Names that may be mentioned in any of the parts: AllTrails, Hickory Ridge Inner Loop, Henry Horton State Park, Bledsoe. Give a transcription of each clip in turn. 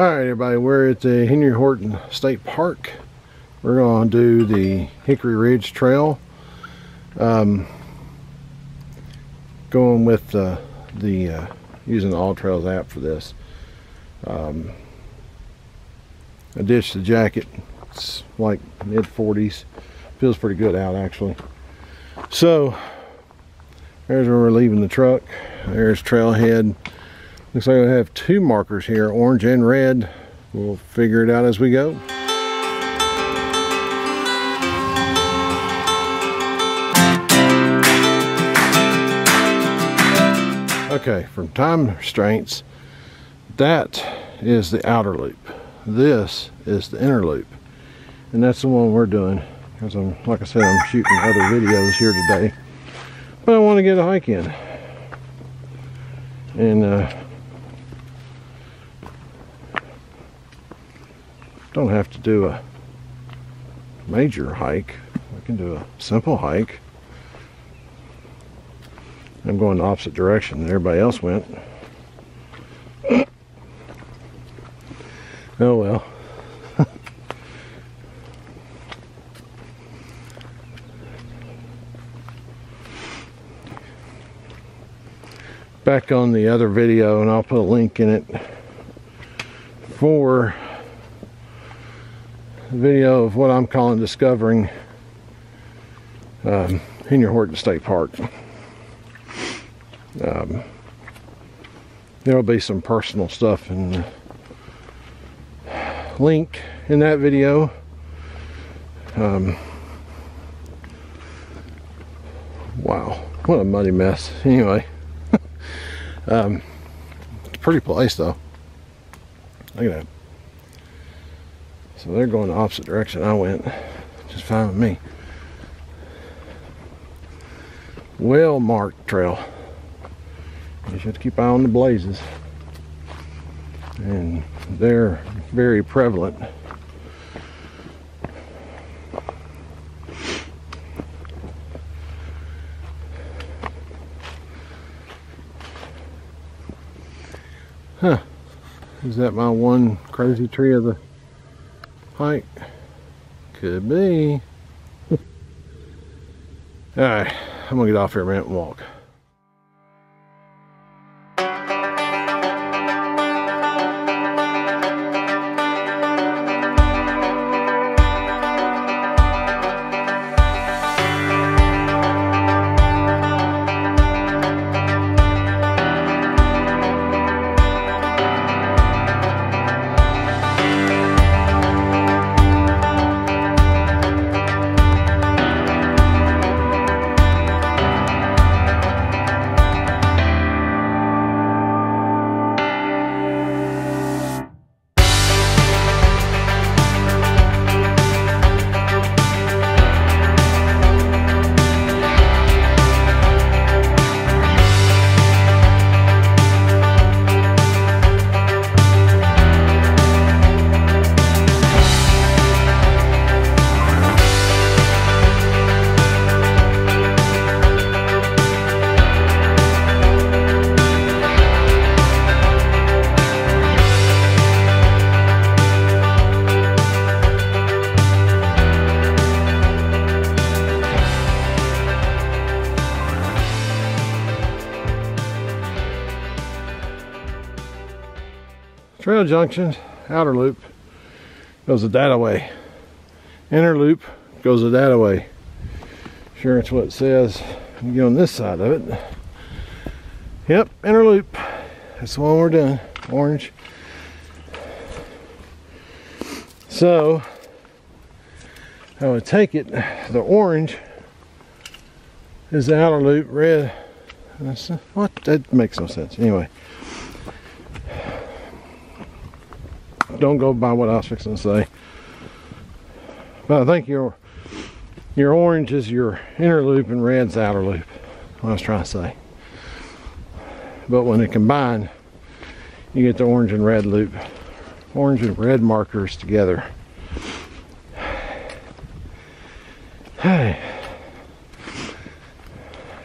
Alright everybody, we're at the Henry Horton State Park. We're going to do the Hickory Ridge Trail. Going with using the AllTrails app for this. I ditched the jacket. It's like mid-40s. Feels pretty good out actually. So, there's where we're leaving the truck. There's trailhead. Looks like we have two markers here, orange and red. We'll figure it out as we go. Okay, from time restraints, that is the outer loop. This is the inner loop. And that's the one we're doing. Because like I said, I'm shooting other videos here today. But I want to get a hike in. And don't have to do a major hike. I can do a simple hike. I'm going the opposite direction that everybody else went. Oh well. Back on the other video, and I'll put a link in it for video of what I'm calling discovering Henry Horton State Park. There'll be some personal stuff in the link in that video. Wow, what a muddy mess. Anyway, it's a pretty place though. Look at that. So they're going the opposite direction I went. Just fine with me. Well marked trail. You should keep an eye on the blazes. And they're very prevalent. Huh. Is that my one crazy tree of the hike? Could be. Alright, I'm gonna get off here a minute and walk. Trail junction, outer loop goes the data way. Inner loop goes the data way. Sure, it's what it says. You get on this side of it. Yep, inner loop. That's the one we're doing. Orange. So I would take it. The orange is the outer loop. Red. What? That makes no sense. Anyway. Don't go by what I was fixing to say, but I think your orange is your inner loop and red's outer loop. What I was trying to say, but when they combine, you get the orange and red loop, orange and red markers together. Hey,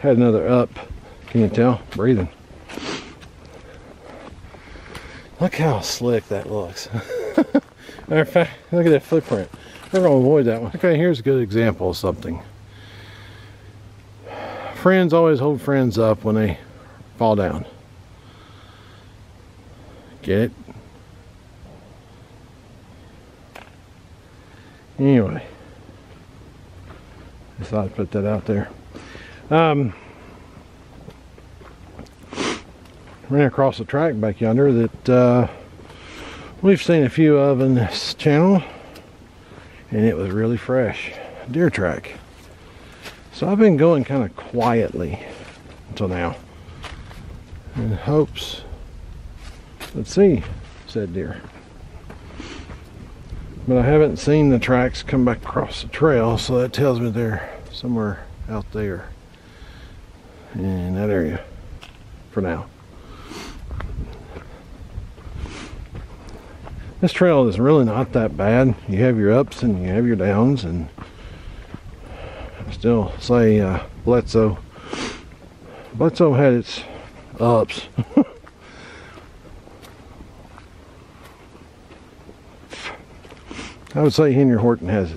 had another up. Can you tell? Breathing. Look how slick that looks. Matter of fact, look at that footprint. We're going to avoid that one. Okay, here's a good example of something. Friends always hold friends up when they fall down. Get it? Anyway, I thought I'd put that out there. Ran across a track back yonder that we've seen a few of in this channel, and it was really fresh. Deer track. So I've been going kind of quietly until now in hopes, let's see, said deer. But I haven't seen the tracks come back across the trail, so that tells me they're somewhere out there in that area for now. This trail is really not that bad. You have your ups and you have your downs, and I still say Bledsoe. Bledsoe had its ups. I would say Henry Horton has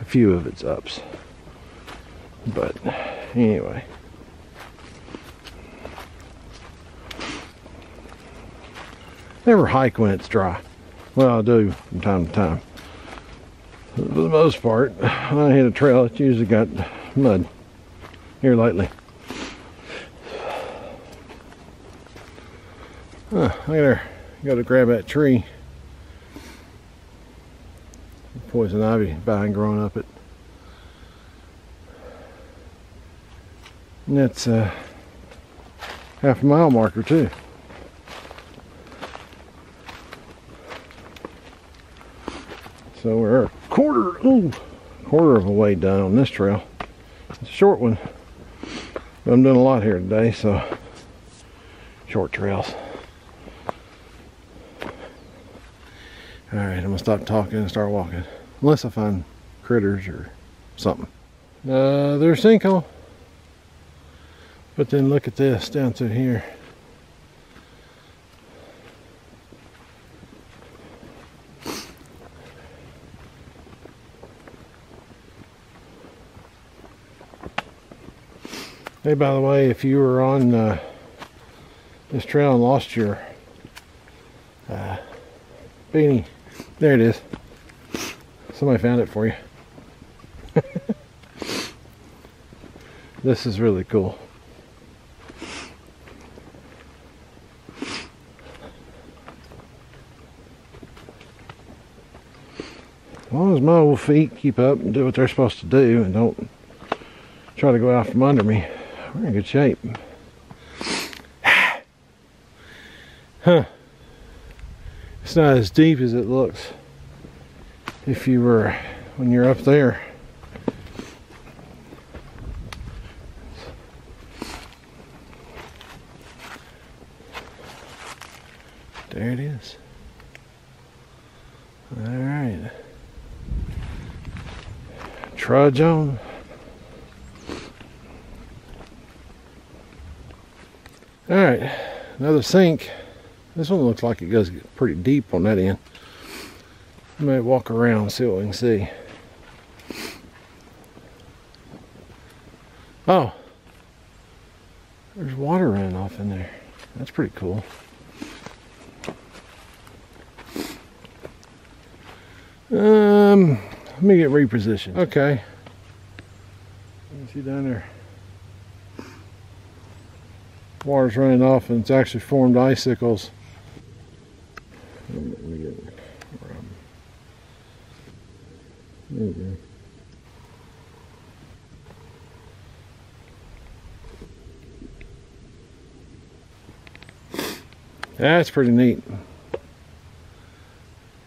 a few of its ups. But anyway. Never hike when it's dry. Well, I do from time to time. But for the most part, when I hit a trail, it's usually got mud here lately. Huh, look at there. Go to grab that tree. Poison ivy vine growing up it. And that's a half a mile marker too. So we're a quarter of a way done on this trail. It's a short one, but I'm doing a lot here today, so short trails. All right, I'm gonna stop talking and start walking. Unless I find critters or something. There's a sinkhole. But then look at this down through here. Hey, by the way, if you were on this trail and lost your beanie, there it is. Somebody found it for you. This is really cool. As long as my old feet keep up and do what they're supposed to do and don't try to go out from under me, we're in good shape. Huh. It's not as deep as it looks if you were when you're up there. There it is. All right. Trudge on. All right, another sink. This one looks like it goes pretty deep on that end. I might walk around and see what we can see. Oh, there's water running off in there. That's pretty cool. Let me get repositioned. Okay. Let me see down there. Water's running off and it's actually formed icicles. Let me get where I'm. There we go. That's pretty neat.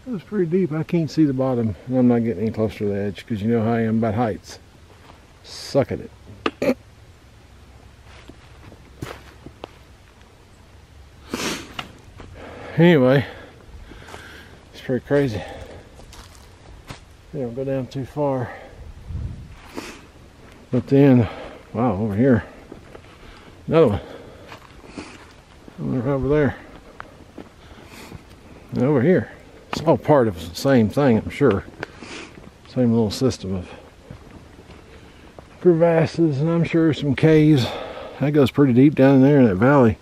That was pretty deep. I can't see the bottom, and I'm not getting any closer to the edge because you know how I am about heights. Suck at it. Anyway, it's pretty crazy. They don't go down too far. But then, wow, over here, another one. Over there. and over here. It's all part of the same thing, I'm sure. Same little system of crevasses, and I'm sure some caves. That goes pretty deep down in there in that valley.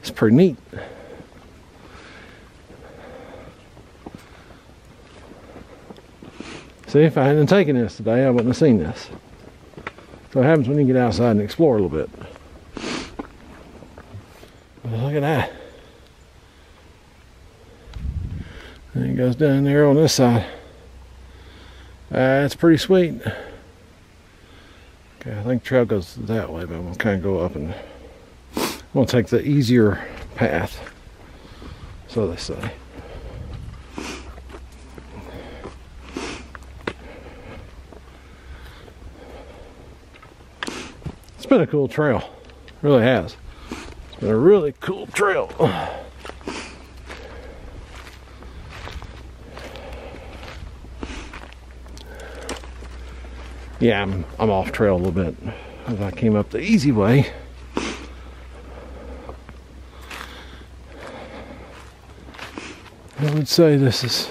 It's pretty neat. See, if I hadn't taken this today, I wouldn't have seen this. So it happens when you get outside and explore a little bit. Look at that. And it goes down there on this side. That's pretty sweet. Okay, I think the trail goes that way, but I'm gonna kind of go up, and I'm gonna take the easier path, so they say. It's been a cool trail, it really has. It's been a really cool trail. Yeah, I'm off trail a little bit, as I came up the easy way. I would say this is,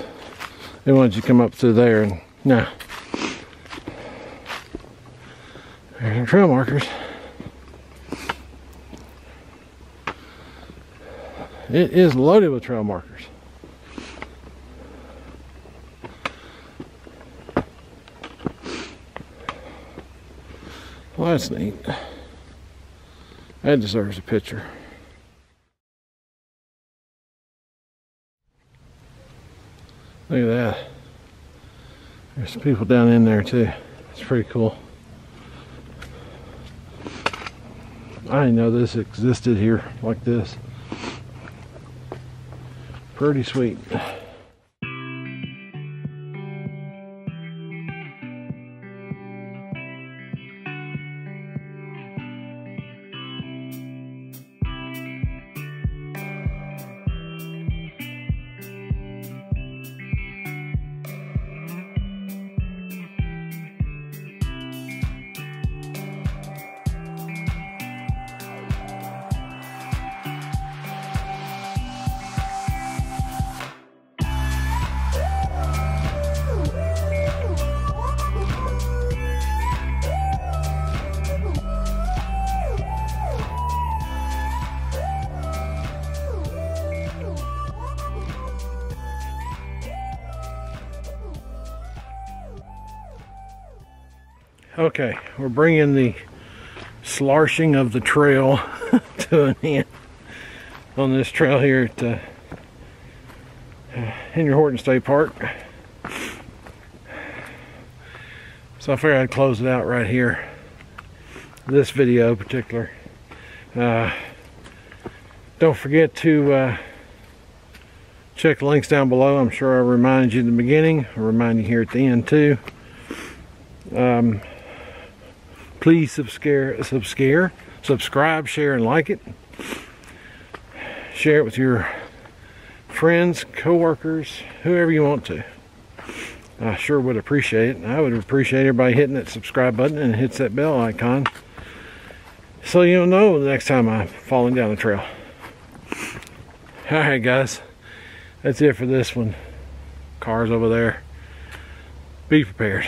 they wanted you to come up through there, and no. There's some trail markers. It is loaded with trail markers. Well, that's neat. That deserves a picture. Look at that. There's some people down in there too. It's pretty cool. I didn't know this existed here like this. Pretty sweet. Okay, we're bringing the sloshing of the trail to an end on this trail here at Henry Horton State Park. So I figured I'd close it out right here. This video in particular. Don't forget to check the links down below. I'm sure I reminded you in the beginning. I'll remind you here at the end too. Please subscribe, share, and like it. Share it with your friends, co-workers, whoever you want to. I sure would appreciate it. I would appreciate everybody hitting that subscribe button and hits that bell icon, so you'll know the next time I'm falling down the trail. All right, guys. That's it for this one. Cars over there. Be prepared.